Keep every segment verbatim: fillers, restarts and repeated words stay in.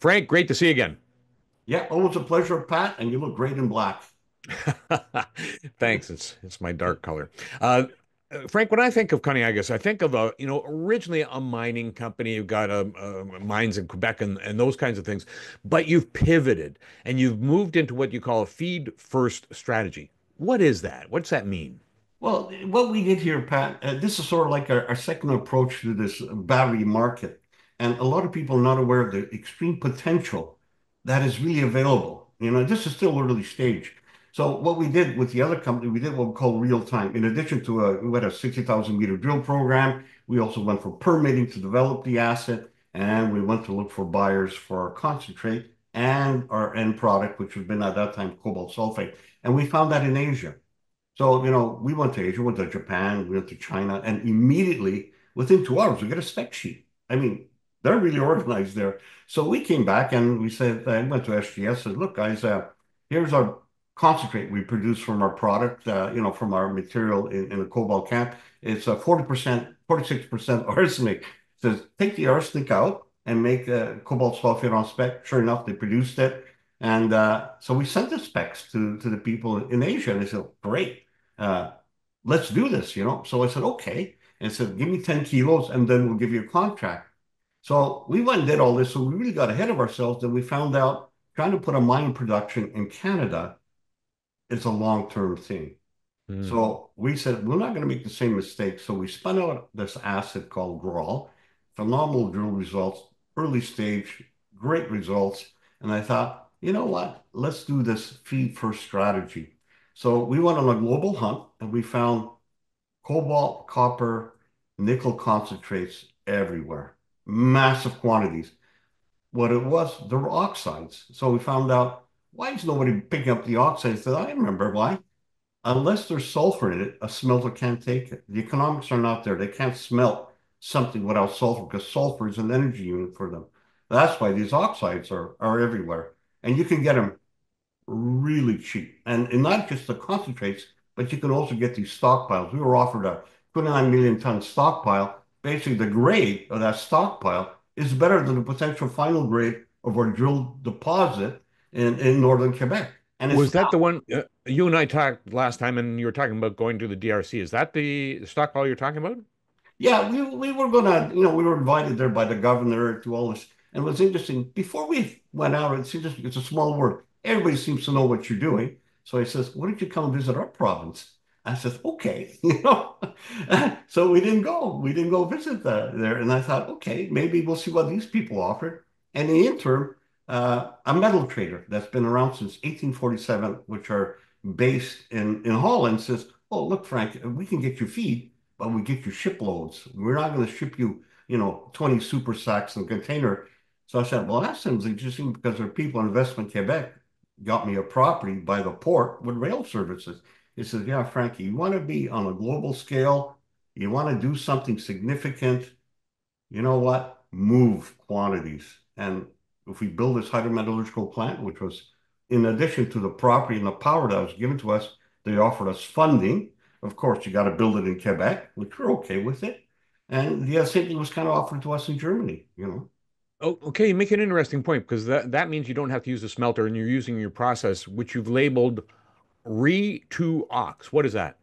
Frank, great to see you again. Yeah, always a pleasure, Pat, and you look great in black. Thanks. It's it's my dark color. Uh, Frank, when I think of Coniagas, I think of, a, you know, originally a mining company. You've got a, a mines in Quebec and, and those kinds of things, but you've pivoted and you've moved into what you call a feed-first strategy. What is that? What's that mean? Well, what we did here, Pat, uh, this is sort of like our, our second approach to this battery market. And a lot of people are not aware of the extreme potential that is really available. You know, this is still early stage. So what we did with the other company, we did what we call real time. In addition to a, we had a sixty thousand meter drill program. We also went for permitting to develop the asset, and we went to look for buyers for our concentrate and our end product, which had been at that time cobalt sulfate. And we found that in Asia. So, you know, we went to Asia, went to Japan, we went to China, and immediately within two hours, we got a spec sheet. I mean, they're really organized there. So we came back and we said, I went to S G S, said, look guys, uh, here's our concentrate we produce from our product, uh, you know, from our material in, in the cobalt camp. It's a forty percent, forty-six percent arsenic. Says, so take the arsenic out and make uh, cobalt sulfate on spec. Sure enough, they produced it. And uh, so we sent the specs to, to the people in Asia, and they said, great, uh, let's do this, you know? So I said, okay. And I said, give me ten kilos and then we'll give you a contract. So we went and did all this. So we really got ahead of ourselves. Then we found out trying to put a mine production in Canada is a long-term thing. Mm. So we said, we're not going to make the same mistake. So we spun out this asset called Graal, phenomenal drill results, early stage, great results. And I thought, you know what? Let's do this feed first strategy. So we went on a global hunt and we found cobalt, copper, nickel concentrates everywhere. Massive quantities. What it was, there were oxides. So we found out, why is nobody picking up the oxides? That I remember why. Unless there's sulfur in it, a smelter can't take it. The economics are not there. They can't smelt something without sulfur, because sulfur is an energy unit for them. That's why these oxides are, are everywhere. And you can get them really cheap. And, and not just the concentrates, but you can also get these stockpiles. We were offered a twenty-nine million ton stockpile. Basically, the grade of that stockpile is better than the potential final grade of our drill deposit in, in northern Quebec. And was that the one uh, you and I talked last time, and you were talking about going to the D R C? Is that the stockpile you're talking about? Yeah, we we were gonna, you know, we were invited there by the governor to all this, and it was interesting. Before we went out, it's interesting. It's a small word. Everybody seems to know what you're doing. So he says, "Why don't you come visit our province?" I said, okay, you know, so we didn't go. We didn't go visit the, there. And I thought, okay, maybe we'll see what these people offered. And in the interim, uh, a metal trader that's been around since eighteen forty-seven, which are based in, in Holland, says, oh, look, Frank, we can get you feed, but we get you shiploads. We're not going to ship you, you know, twenty super sacks in a container. So I said, well, that sounds interesting, because there are people in Investment Quebec got me a property by the port with rail services. He says, yeah, Frankie, you want to be on a global scale, you want to do something significant, you know what, move quantities. And if we build this hydrometallurgical plant, which was in addition to the property and the power that was given to us, they offered us funding. Of course, you got to build it in Quebec, which we're okay with it. And the other thing was kind of offered to us in Germany, you know. Oh, okay, you make an interesting point, because that, that means you don't have to use a smelter and you're using your process, which you've labeled Re two O X. What is that?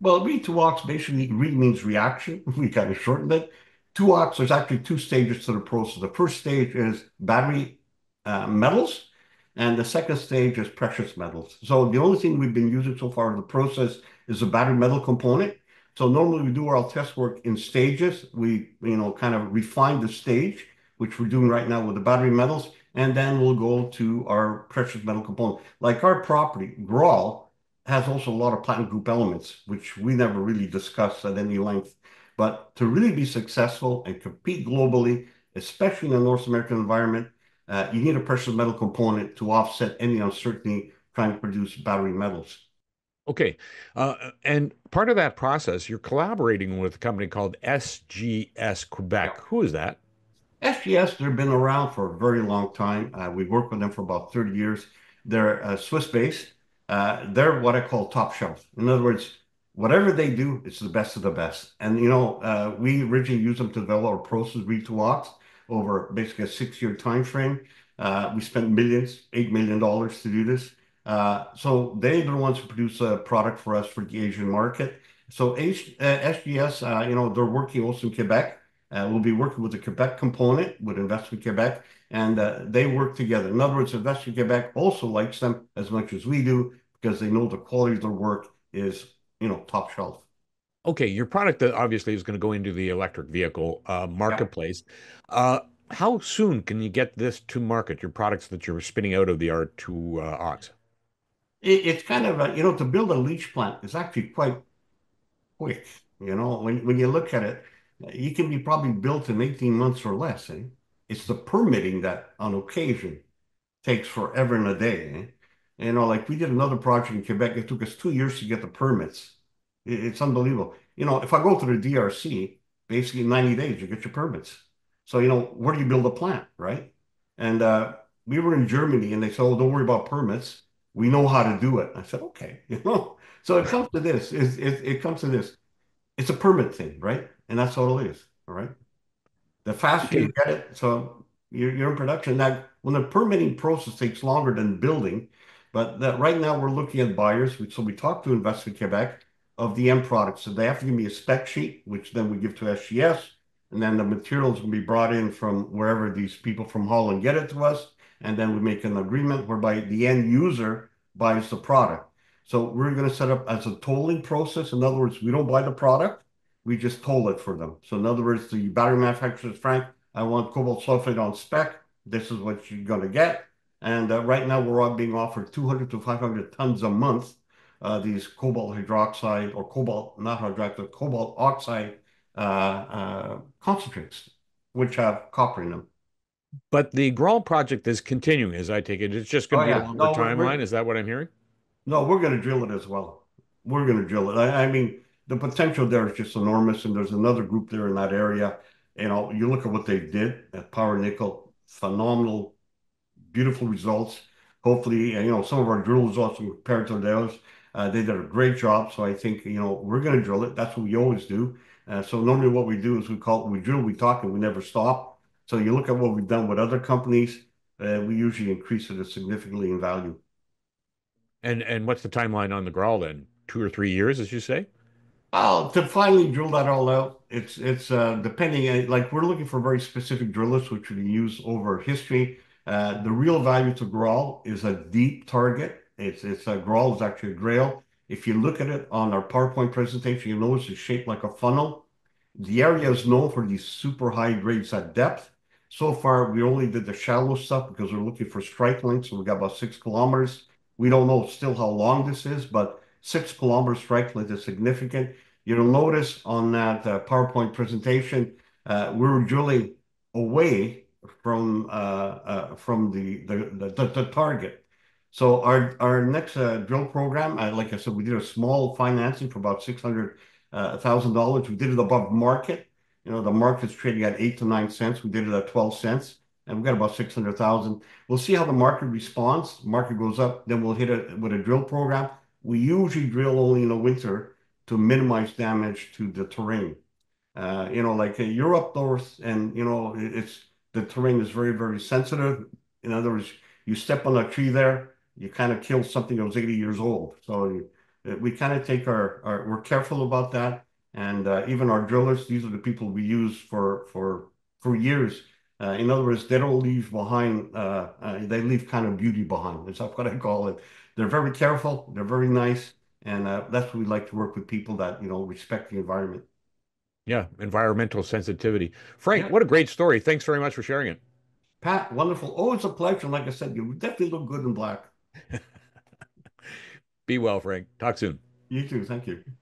Well, Re two O X basically re means reaction. We kind of shortened it. two O X, there's actually two stages to the process. The first stage is battery uh, metals, and the second stage is precious metals. So the only thing we've been using so far in the process is a battery metal component. So normally we do our test work in stages. We, you know, kind of refine the stage, which we're doing right now with the battery metals. And then we'll go to our precious metal component. Like our property, Graal, has also a lot of platinum group elements, which we never really discussed at any length. But to really be successful and compete globally, especially in the North American environment, uh, you need a precious metal component to offset any uncertainty trying to produce battery metals. Okay. Uh, and part of that process, you're collaborating with a company called S G S Quebec. Who is that? S G S, they've been around for a very long time. Uh, we've worked with them for about thirty years. They're uh, Swiss-based. Uh, they're what I call top shelf. In other words, whatever they do, it's the best of the best. And, you know, uh, we originally used them to develop our process Re two O X over basically a six-year time frame. Uh, we spent millions, eight million dollars to do this. Uh, so they're the ones who produce a product for us for the Asian market. So H, uh, S G S, uh, you know, they're working also in Quebec. Uh, we'll be working with the Quebec component with Investment Quebec, and uh, they work together. In other words, Investment Quebec also likes them as much as we do because they know the quality of their work is, you know, top shelf. Okay, your product obviously is going to go into the electric vehicle uh, marketplace. Yeah. Uh, how soon can you get this to market, your products that you're spinning out of the R two O X? It, it's kind of, a, you know, to build a leach plant is actually quite quick. You know, when, when you look at it, you can be probably built in eighteen months or less. Eh? It's the permitting that, on occasion, takes forever and a day. Eh? You know, like we did another project in Quebec. It took us two years to get the permits. It's unbelievable. You know, if I go to the D R C, basically ninety days, you get your permits. So, you know, where do you build a plant, right? And uh, we were in Germany, and they said, oh, don't worry about permits. We know how to do it. I said, okay. You know, so it comes to this. It, it, it comes to this. It's a permit thing, right? And that's all it is, all right? The faster you get it, so you're, you're in production. Now, when the permitting process takes longer than building, but that right now we're looking at buyers, which, so we talked to Investment Quebec of the end product. So they have to give me a spec sheet, which then we give to S G S, and then the materials can be brought in from wherever these people from Holland get it to us, and then we make an agreement whereby the end user buys the product. So we're going to set up as a tolling process. In other words, we don't buy the product, we just toll it for them. So in other words, the battery manufacturers, Frank, I want cobalt sulfate on spec. This is what you're going to get. And uh, right now we're all being offered two hundred to five hundred tons a month, uh, these cobalt hydroxide or cobalt, not hydroxide, cobalt oxide uh, uh, concentrates, which have copper in them. But the Graal project is continuing, as I take it. It's just going to oh, be yeah. a longer no, timeline. Is that what I'm hearing? No, we're going to drill it as well. We're going to drill it. I, I mean, the potential there is just enormous, and there's another group there in that area. You know, you look at what they did at Power Nickel, phenomenal, beautiful results. Hopefully, you know, some of our drill results compared to theirs, uh, they did a great job. So I think, you know, we're going to drill it. That's what we always do. Uh, so normally what we do is we call it, we drill, we talk, and we never stop. So you look at what we've done with other companies, uh, we usually increase it significantly in value. And, and what's the timeline on the Graal then? Two or three years, as you say? Well, to finally drill that all out, it's it's uh, depending, like we're looking for very specific drillers, which we use over history. Uh, the real value to Graal is a deep target. It's, it's a Graal is actually a grail. If you look at it on our PowerPoint presentation, you'll notice it's shaped like a funnel. The area is known for these super high grades at depth. So far, we only did the shallow stuff because we're looking for strike length. So we got about six kilometers. We don't know still how long this is, but six kilometers strike length is significant. You'll notice on that uh, PowerPoint presentation, uh, we were drilling away from uh, uh, from the the, the the target. So our our next uh, drill program, uh, like I said, we did a small financing for about six hundred thousand dollars. We did it above market. You know, the market's trading at eight to nine cents. We did it at twelve cents, and we got about six hundred thousand. We'll see how the market responds. Market goes up, then we'll hit it with a drill program. We usually drill only in the winter to minimize damage to the terrain. Uh, you know, like uh, you're up north and, you know, it's the terrain is very, very sensitive. In other words, you step on a tree there, you kind of kill something that was eighty years old. So you, we kind of take our, our, we're careful about that. And uh, even our drillers, these are the people we use for, for, for years. Uh, in other words, they don't leave behind, uh, uh, they leave kind of beauty behind. That's what I call it. They're very careful, they're very nice. And uh, that's what we like to work with, people that, you know, respect the environment. Yeah, environmental sensitivity. Frank, yeah. What a great story. Thanks very much for sharing it. Pat, wonderful. Always a pleasure. Like I said, you definitely look good in black. Be well, Frank. Talk soon. You too. Thank you.